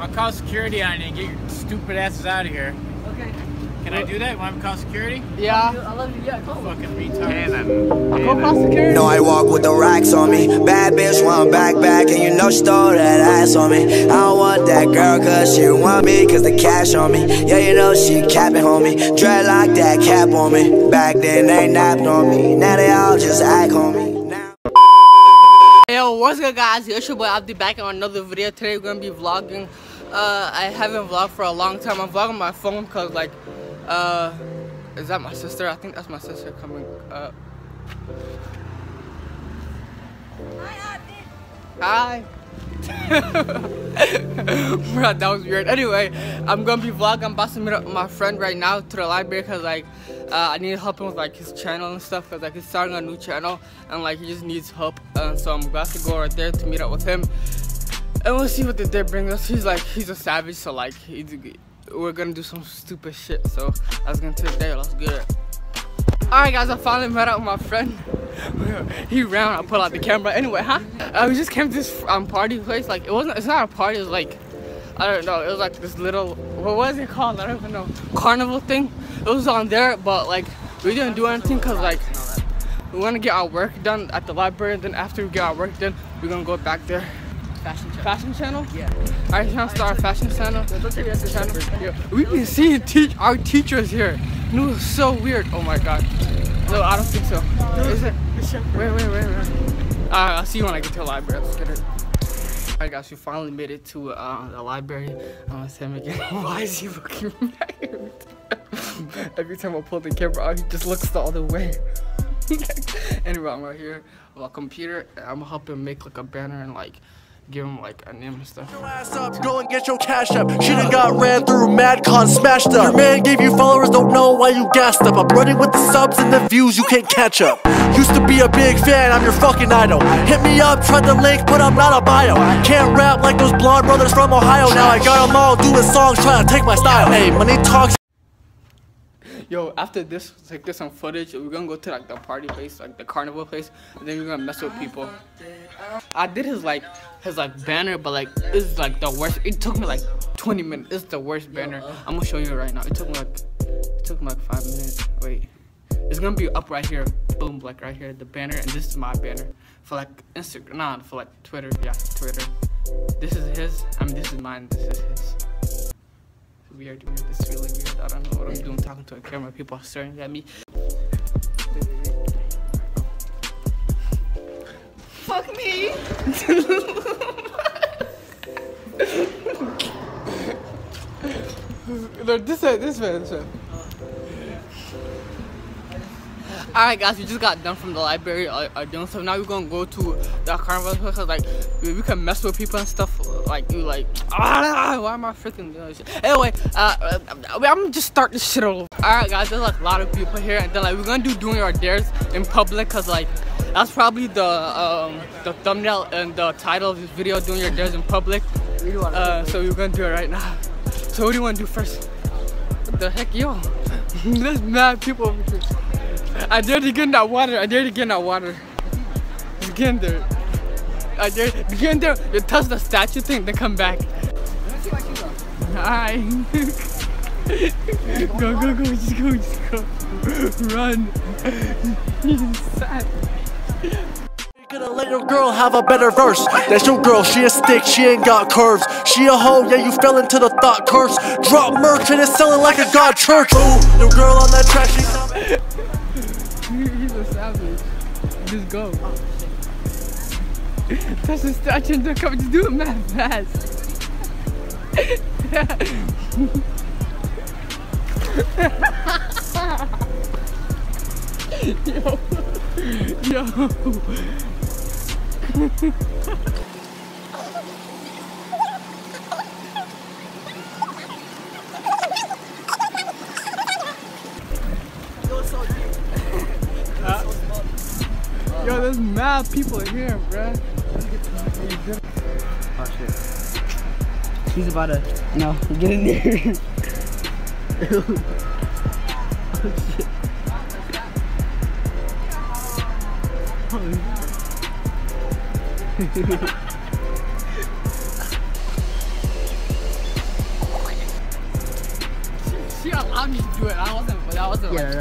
I'll call security on you and get your stupid asses out of here. Okay. Can I do that? Want me to call security? Yeah. I love you. Yeah, call fucking retard. I'll call security. No, I walk with the racks on me. Bad bitch want back, and you know she stole that ass on me. I don't want that girl, cause she want me, cause the cash on me. Yeah, you know she capping, homie. Dreadlock that cap on me. Back then they napped on me. Now they all just act on me. Yo, what's good guys, it's your boy Abdi back on another video. Today we're gonna be vlogging. I haven't vlogged for a long time. I'm vlogging my phone cause like, is that my sister? I think that's my sister coming up. Hi, Abdi. Hi. Bruh, that was weird. Anyway, I'm gonna be vlogging. I'm about to meet up with my friend right now to the library because like I need help him with like his channel and stuff because like he's starting a new channel and like he just needs help, and so I'm about to go right there to meet up with him and we'll see what the day brings us. He's a savage, so like we're gonna do some stupid shit, so that's gonna take day. Let's get it. Alright guys, I finally met up with my friend. He ran, I pulled out the camera. Anyway, we just came to this party place. Like, it's not a party, it was like, I don't know, it was like this little, what was it called? I don't even know. Carnival thing. It was on there, but like, we didn't do anything because like, we want to get our work done at the library, and then after we get our work done, we're going to go back there. Fashion channel? Yeah. Alright, you want to start our fashion channel? Yeah. We can see and teach our teachers here. It was so weird. Oh my god. No, I don't think so. Is it? Wait. Alright, I'll see you when I get to the library. Let's get it. Alright guys, we finally made it to the library. I'm gonna say him again. Why is he looking mad? Every time I pull the camera out, he just looks the other way. Anyway, I'm right here with a computer. I'm gonna help him make like a banner and like give him like a name and stuff. Your ass up, go and get your cash up. She done got ran through, MadCon smashed up. Your man gave you followers, don't know why you gassed up. I'm running with the subs and the views, you can't catch up. Used to be a big fan, I'm your fucking idol. Hit me up, tried the link, but I'm not a bio. Can't rap like those blonde brothers from Ohio. Now I got them all doing songs, trying to take my style. Hey, money talks. Yo, after this, like this on footage, we're gonna go to like the party place, like the carnival place, and then we're gonna mess with people. I did his banner, but like it's like the worst. It took me like 20 minutes. It's the worst banner. I'm gonna show you right now. It took me like 5 minutes. Wait, it's gonna be up right here. Boom, like right here, the banner, and this is my banner for like Instagram, for like Twitter. Yeah, Twitter. This is his. I mean, this is mine. This is his. Weird. It's really weird. I don't know what I'm doing talking to a camera. People are staring at me. Fuck me! No, this way. Alright guys, we just got done from the library doing stuff. Now we're gonna go to the carnival because like we can mess with people and stuff. Like you like, why am I freaking doing this shit? Anyway, I'm gonna just start this shit over. Alright guys, there's like a lot of people here, and then like we're gonna do doing our dares in public because like that's probably the thumbnail and the title of this video, doing your dares in public. So we're gonna do it right now. So what do you wanna do first? What the heck, yo? There's mad people over here. I dare to get in that water. Just get in there. I dare to get in there. You touch the statue thing, then come back. Alright. Go. Just go. Run. He's sad. You're gonna let your girl have a better verse. That's your girl, she a stick, she ain't got curves. She a hoe, yeah, you fell into the thought curse. Drop merch and it's selling like a god church. Ooh, your girl on that track, she's not. He's a savage. Just go. Touch the statue and come. Just do it, man, fast. Yo. Yo, there's mad people in here, bruh. Oh shit. She's about to, no, get in there. Oh shit. should have allowed me to do it. I wasn't. Yeah, like,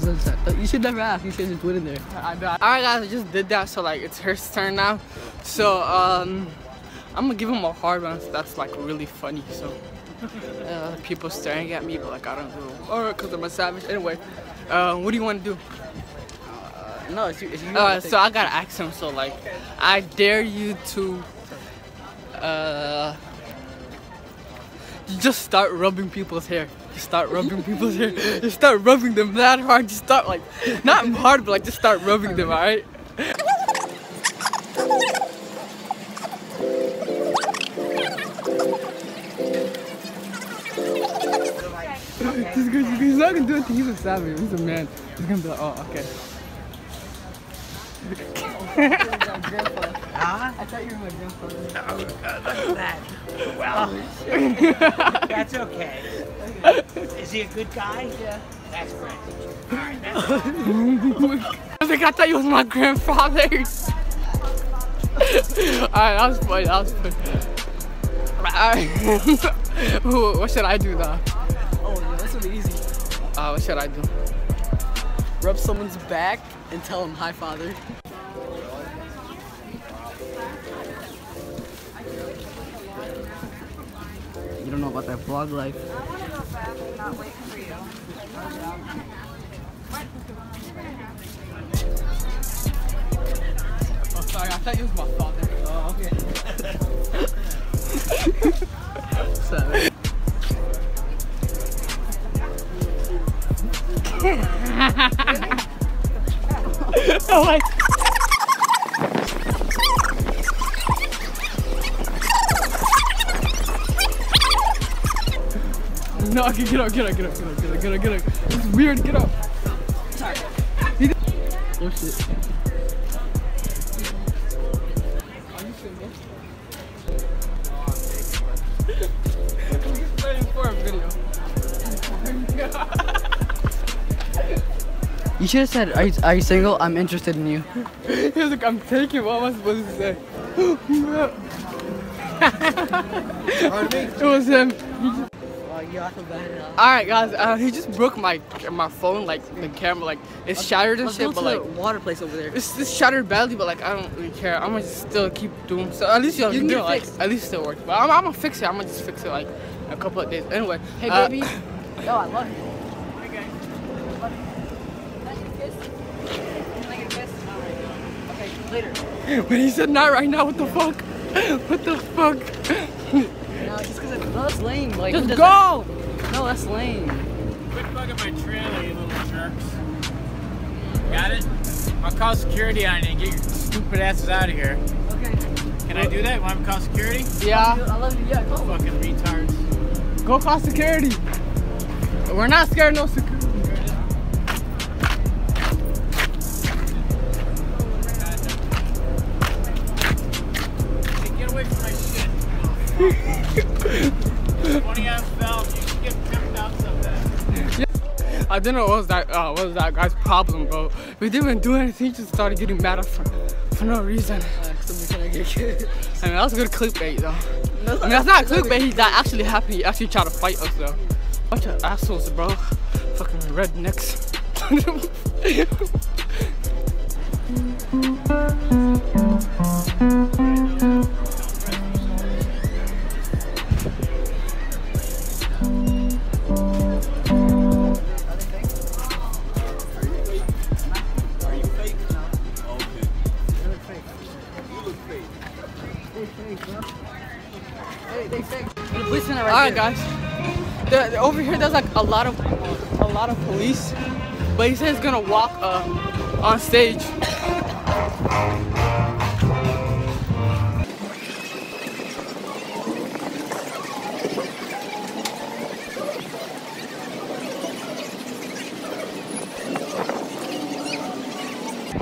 that's trash. You should never ask. You should just went in there. Alright, guys, I just did that, so like it's her turn now. So I'm gonna give him a hard one. So that's like really funny. So people staring at me, but like I don't know. Alright, cause I'm a savage. Anyway, what do you want to do? No, it's you. So I gotta ask him. So like, I dare you to. You just start rubbing people's hair. Just start rubbing people's hair. Just start rubbing them that hard. Just start like, not hard, but like just start rubbing them, alright? He's not gonna do it. He's a savage. He's a man. He's gonna be like, oh, okay. I thought you were my grandfather. Oh god, look at that. Well, that's okay. Is he a good guy? Yeah. That's great. Alright, that's I was like, I thought you was my grandfather. Alright, that was funny, that was funny. Alright. What should I do now? Oh yeah, this would be easy. What should I do? Rub someone's back and tell him hi, father. You don't know about that vlog life. I want to go fast and not wait for you. Oh, sorry, I thought you was my father. Oh, okay. Oh my. No, okay, get up. It's weird, get up. Sorry. Oh shit. Are you single? He's waiting for a video. You should have said, are you single? I'm interested in you. He was like, I'm taken. What am I supposed to say? It was him. Alright guys, he just broke my phone, like the camera, like it's shattered and shit, but like the water place over there. It's shattered badly, but like I don't really care. I'm gonna still keep doing so. At least you know, like at least it still works. But I'm gonna fix it. I'm gonna just fix it like in a couple of days. Anyway. Hey baby. Yo, I love you. Okay. I love you. Can I get a kiss? Can I get a kiss? Not right now. Okay, later. But he said not right now, what the fuck? What the fuck? No, just cause no, that's lame. Like, just go! No, that's lame. Quit bugging my trailer, you little jerks. Got it? I'll call security on you and get your stupid asses out of here. Okay. Can I do that? Want me to call security? Yeah. I love you. Yeah, go. Fucking retards. Go call security. We're not scared of no security. I didn't know what was that guy's problem, bro. We didn't do anything, just started getting mad at for no reason. I mean, that was a good clickbait though. No, I mean, that's not clickbait, that actually happened. He actually tried to fight us though. Bunch of assholes, bro. Fucking rednecks. Alright guys, over here there's like a lot of police, but he said he's gonna walk on stage.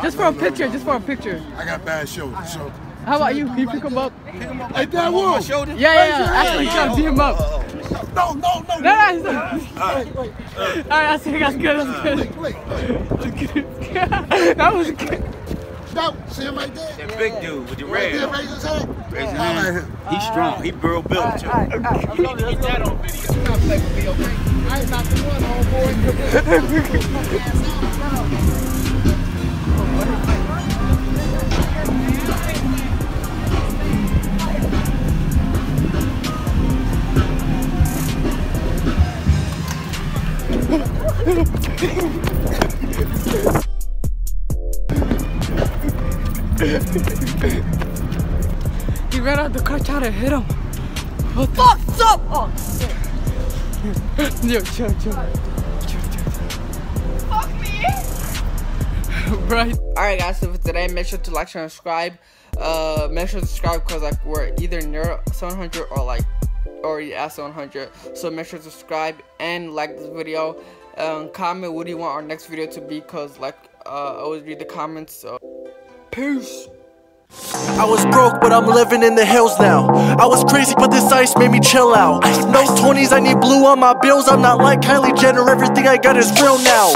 Just for a picture, just for a picture. I got bad shoulders, so. How about you? Can you pick him up? Like that one. Yeah, Actually, try to beat him up. No. Alright, that's good. That was good. No, see him right there? That big dude with the red. Right raise his hand. He's strong. He built. Get that on video. You're not playing with me, okay? I ain't not the one, homeboy. He ran out the car trying to hit him. What the fuck's up? Oh shit. Yo, chill. Fuck me. Right. Alright guys, so for today, make sure to like, share, and subscribe. Make sure to subscribe because like we're either near 700 or like already at 700. So make sure to subscribe and like this video. Comment what do you want our next video to be, cause like I always read the comments. So peace. I was broke, but I'm living in the hills now. I was crazy, but this ice made me chill out. No 20s, I need blue on my bills. I'm not like Kylie Jenner, everything I got is real now.